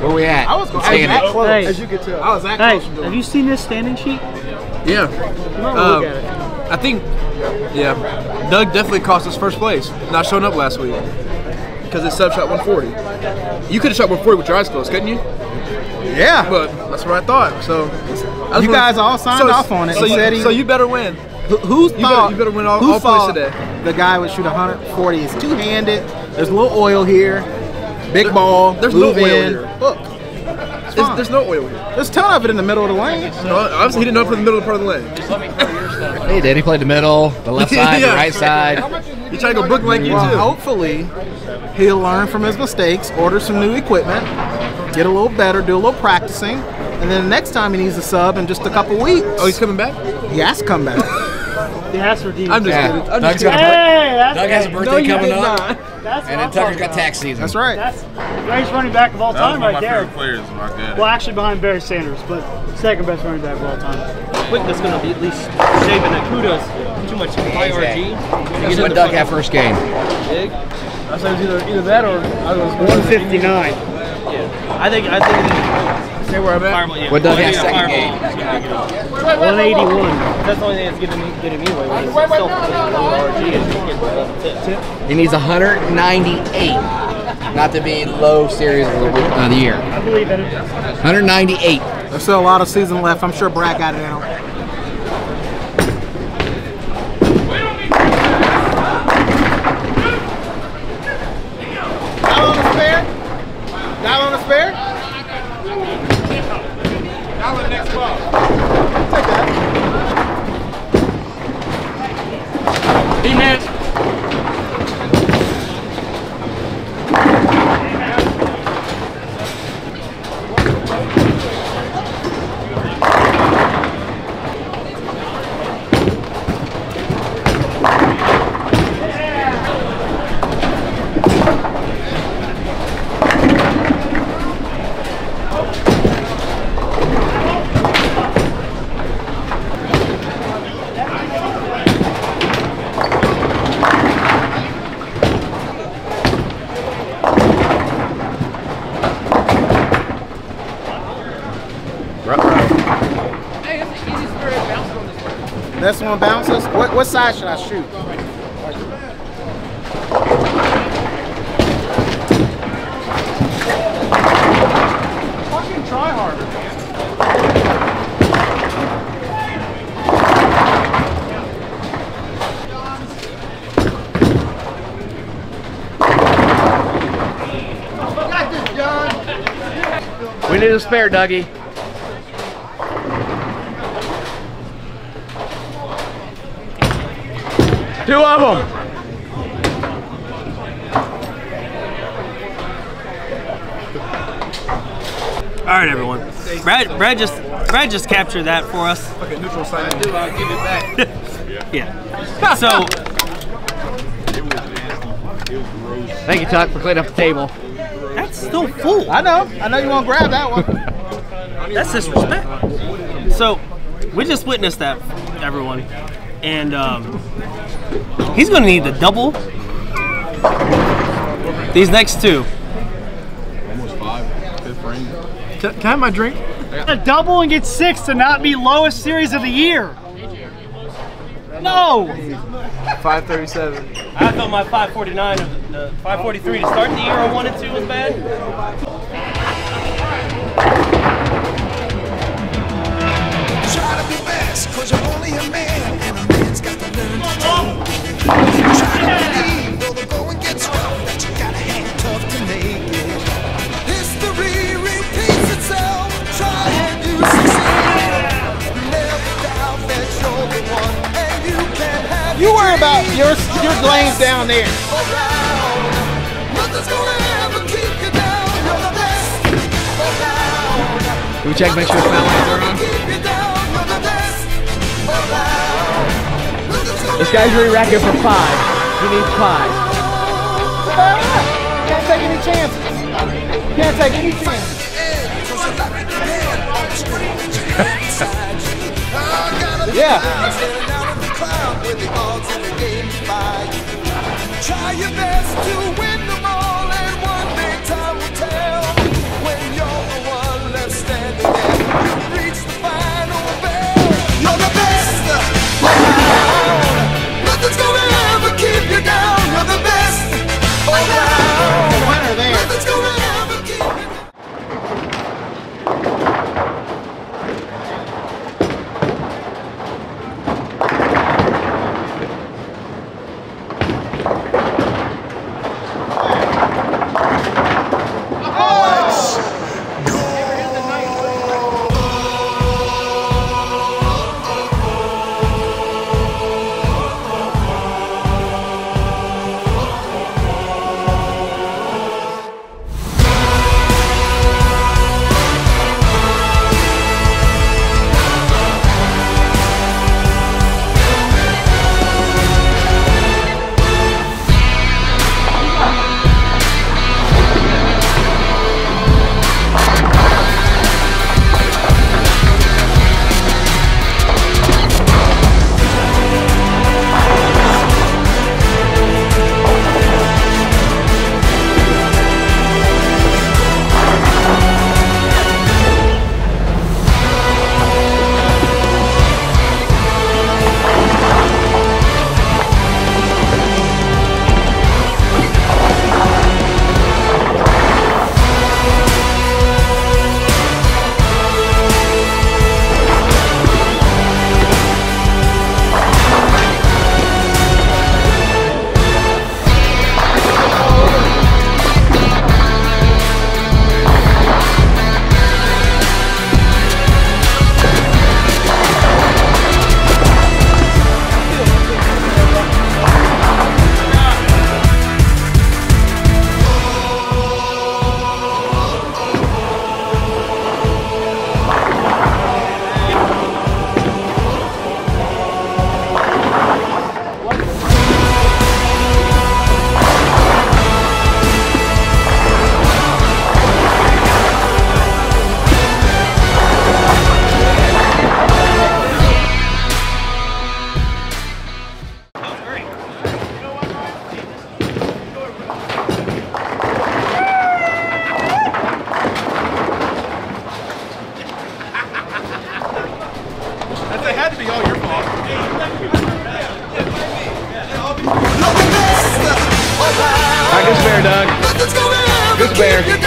Where we at? I was that close, hey, as you can tell. I was that close. Have you seen this standing sheet? Yeah. Look at it. I think, yeah, Doug definitely cost us first place. Not showing up last week because his sub shot 140. You could have shot 140 with your eyes closed, couldn't you? Yeah. But that's what I thought. So you guys all signed off on it. So you better win. You better win all plays today. The guy would shoot 140. It's two-handed. There's a little oil here. Big ball. There's no oil here. Hook. There's no oil here. There's a ton of it in the middle of the lane. No, obviously he didn't know for the middle part of the lane. Just let me throw your stuff. He did. He played the middle, the left side, the right side. You try to go book like you too. Hopefully, he'll learn from his mistakes, order some new equipment, get a little better, do a little practicing, and then the next time he needs a sub in just a couple weeks. Oh, he's coming back? He has to come back. He has to redeem. I'm just kidding. I'm just kidding. Doug has a birthday coming up. And then Tucker's got tax season. That's right. That's the greatest running back of all time right there. Well, actually behind Barry Sanders, but second best running back of all time. Quickness going to be at least saving that kudos. Too much IRG. That's what Doug had first game. Big. I said it was either that or I was 159. Yeah. I think say where I'm at. What Doug had second game? 181. That's the only thing that's getting me away with. He needs 198, not to be low series of the year. I believe in it. 198. There's still a lot of season left. I'm sure Brad got it out. Got on a spare? Got on a spare? Got on the next ball. Take that. Defense. This one bounces. What side should I shoot? Fucking try harder, man. We need a spare, Dougie. Two of them. All right, everyone. Brad just captured that for us. Okay, neutral side. I'll give it back. Yeah. So. Thank you, Tuck, for cleaning up the table. That's still full. I know. I know you won't grab that one. That's disrespect. So, we just witnessed that, everyone, and. He's going to need to double these next two. Almost five. Fifth frame. Can I have my drink? A double and get six to not be lowest series of the year. No! 537. I thought my 549 of the 543 to start the year on 1 and 2 was bad. Try to be best because you're only a man and a man's got to learn to do. Try to believe, though the going gets rough, that you gotta hang tough to make it. History repeats itself. Try and you succeed. Never doubt that you're the one, and you can have. You worry about your lanes down there. Nothing's gonna ever keep you down. You're the best around. Can we check, make sure the lines are on? This guy's re-racking for 5. He needs 5. Can't take any chances. Can't take any chances. Yeah. Try your best to win them all, and one big time will tell when you're. everywhere.